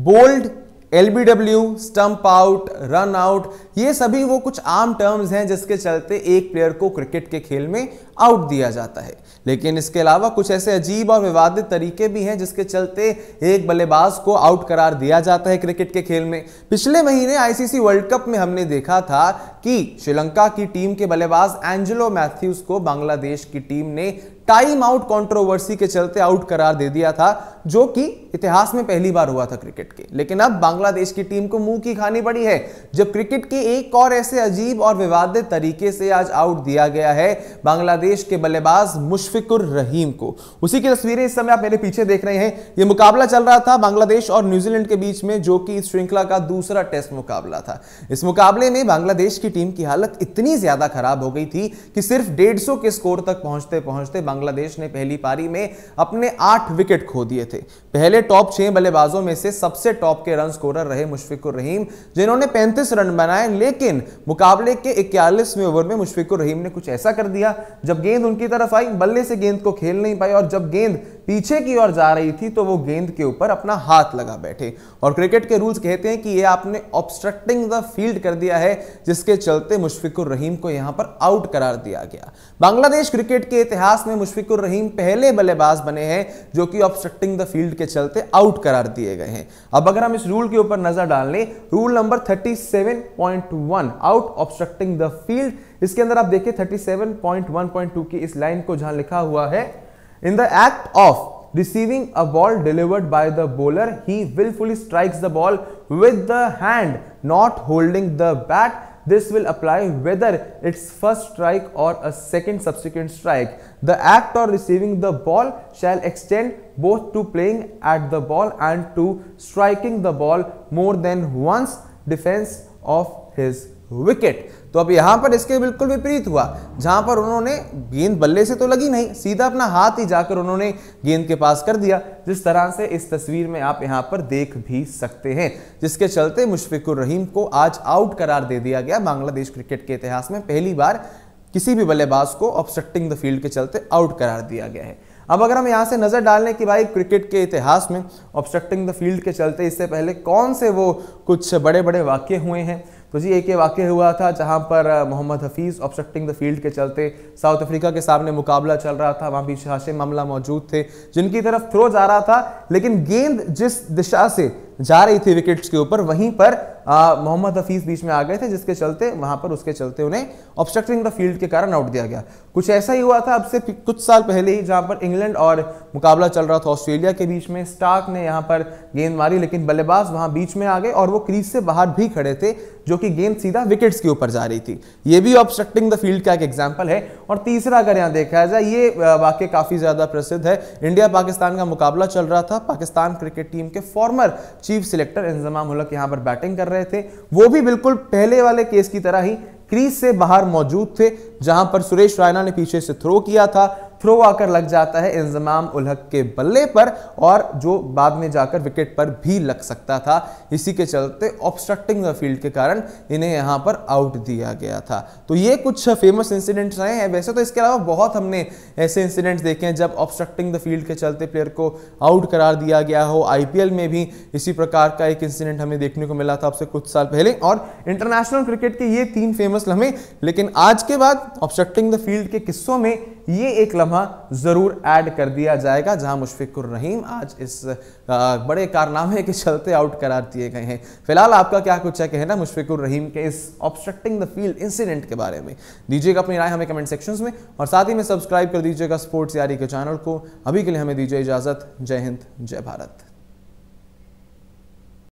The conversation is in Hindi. Bold, LBW, stump out, run out, ये सभी वो कुछ आम टर्म्स हैं जिसके चलते एक प्लेयर को क्रिकेट के खेल में आउट दिया जाता है। लेकिन इसके अलावा कुछ ऐसे अजीब और विवादित तरीके भी हैं जिसके चलते एक बल्लेबाज को आउट करार दिया जाता है क्रिकेट के खेल में। पिछले महीने ICC वर्ल्ड कप में हमने देखा था कि श्रीलंका की टीम के बल्लेबाज एंजेलो मैथ्यूज को बांग्लादेश की टीम ने टाइम आउट कंट्रोवर्सी के चलते आउट करार दे दिया था, जो कि इतिहास में पहली बार हुआ था क्रिकेट के। लेकिन अब बांग्लादेश की टीम को मुंह की खानी पड़ी है जब क्रिकेट के एक और ऐसे अजीब और विवादित तरीके से आज आउट दिया गया है बांग्लादेश के बल्लेबाज मुशफिकुर रहीम को। उसी की तस्वीरें इस समय आप मेरे पीछे देख रहे हैं। यह मुकाबला चल रहा था बांग्लादेश और न्यूजीलैंड के बीच में, जो कि इस श्रृंखला का दूसरा टेस्ट मुकाबला था। इस मुकाबले में बांग्लादेश की टीम की हालत इतनी ज्यादा खराब हो गई थी कि सिर्फ 150 के स्कोर तक पहुंचते पहुंचते बांग्लादेश ने पहली पारी में अपने 8 विकेट खो दिए थे। पहले टॉप 6 बल्लेबाजों में से सबसे टॉप के रन स्कोरर रहे मुशफिकुर रहीम, जिन्होंने 35 रन बनाए। लेकिन मुकाबले के 41वें ओवर में मुशफिकुर रहीम ने कुछ ऐसा कर दिया, जब गेंद उनकी तरफ आई बल्ले से गेंद को खेल नहीं पाई, और जब गेंद पीछे की ओर जा रही थी तो वो गेंद के ऊपर अपना हाथ लगा बैठे। और क्रिकेट के रूल्स कहते हैं कि ये आपने ऑब्स्ट्रक्टिंग द फील्ड कर दिया है, जिसके चलते मुशफिकुर रहीम को यहां पर आउट करार दिया गया। बांग्लादेश क्रिकेट के इतिहास में मुशफिकुर रहीम पहले बल्लेबाज बने हैं जो कि ऑब्स्ट्रक्टिंग द फील्ड के चलते आउट करार दिए गए हैं। अब अगर हम इस रूल के ऊपर नजर डाल लें, rule number 37.1 out obstructing the field, इसके अंदर आप देखिए 37.1.2 की इस लाइन को जहां लिखा हुआ है, in the act of receiving a ball delivered by the bowler, he willfully strikes the ball with the hand not holding the bat. This will apply whether it's first strike or a second subsequent strike. The act of receiving the ball shall extend both to playing at the ball and to striking the ball more than once, defense of his wicket. तो अब यहां पर इसके बिल्कुल विपरीत हुआ, जहां पर उन्होंने गेंद बल्ले से तो लगी नहीं, सीधा अपना हाथ ही जाकर उन्होंने गेंद के पास कर दिया, जिस तरह से इस तस्वीर में आप यहां पर देख भी सकते हैं, जिसके चलते मुशफिकुर रहीम को आज आउट करार दे दिया गया। बांग्लादेश क्रिकेट के इतिहास में पहली बार किसी भी बल्लेबाज को ऑब्स्ट्रक्टिंग द फील्ड के चलते आउट करार दिया गया है। अब अगर हम यहाँ से नज़र डाल लें कि भाई क्रिकेट के इतिहास में ऑब्स्ट्रक्टिंग द फील्ड के चलते इससे पहले कौन से वो कुछ बड़े बड़े वाक़े हुए हैं, तो जी एक ये वाक़या हुआ था जहाँ पर Mohammad Hafeez obstructing the field के चलते साउथ अफ्रीका के सामने मुकाबला चल रहा था, वहाँ पीछे हाशिम अमला मौजूद थे जिनकी तरफ थ्रो जा रहा था, लेकिन गेंद जिस दिशा से जा रही थी विकेट्स के ऊपर वहीं पर मोहम्मद हफीज़ बीच में आ गए थे, जिसके चलते वहाँ पर उसके चलते उन्हें ऑब्स्ट्रक्टिंग द फील्ड के कारण आउट दिया गया। कुछ ऐसा ही हुआ था अब से कुछ साल पहले ही, जहाँ पर इंग्लैंड और मुकाबला चल रहा था ऑस्ट्रेलिया के बीच में। स्टार्क ने यहाँ पर गेंद मारी, लेकिन बल्लेबाज वहाँ बीच में आ गए और वो क्रीज से बाहर भी खड़े थे, जो कि गेंद सीधा विकेट्स के ऊपर जा रही थी। ये भी ऑब्स्ट्रक्टिंग द फील्ड का एक एग्जाम्पल है। और तीसरा अगर यहाँ देखा जाए, ये वाकई काफ़ी ज़्यादा प्रसिद्ध है। इंडिया पाकिस्तान का मुकाबला चल रहा था, पाकिस्तान क्रिकेट टीम के फॉर्मर चीफ सिलेक्टर इंजमाम-उल-हक यहाँ पर बैटिंग कर रहे थे। वो भी बिल्कुल पहले वाले केस की तरह ही क्रीज से बाहर मौजूद थे, जहां पर सुरेश रैना ने पीछे से थ्रो किया था। थ्रो आकर लग जाता है इंजमाम-उल-हक के बल्ले पर, और जो बाद में जाकर विकेट पर भी लग सकता था। इसी के चलते ऑब्स्ट्रक्टिंग द फील्ड के कारण इन्हें यहाँ पर आउट दिया गया था। तो ये कुछ फेमस इंसिडेंट्स रहे हैं। वैसे तो इसके अलावा बहुत हमने ऐसे इंसिडेंट्स देखे हैं जब ऑब्स्ट्रक्टिंग द फील्ड के चलते प्लेयर को आउट करार दिया गया हो। IPL में भी इसी प्रकार का एक इंसिडेंट हमें देखने को मिला था आपसे कुछ साल पहले। और इंटरनेशनल क्रिकेट के ये 3 फेमस लम्हे, लेकिन आज के बाद ऑब्स्ट्रक्टिंग द फील्ड के किस्सों में ये एक लम्हा जरूर ऐड कर दिया जाएगा, जहां मुशफिकुर रहीम आज इस बड़े कारनामे के चलते आउट करार दिए गए हैं। फिलहाल आपका क्या कुछ है कहना मुशफिकुर रहीम के इस ऑब्स्ट्रक्टिंग द फील्ड इंसिडेंट के बारे में? दीजिएगा अपनी राय हमें कमेंट सेक्शंस में, और साथ ही में सब्सक्राइब कर दीजिएगा स्पोर्ट्स यारी के चैनल को। अभी के लिए हमें दीजिए इजाजत। जय हिंद, जय भारत।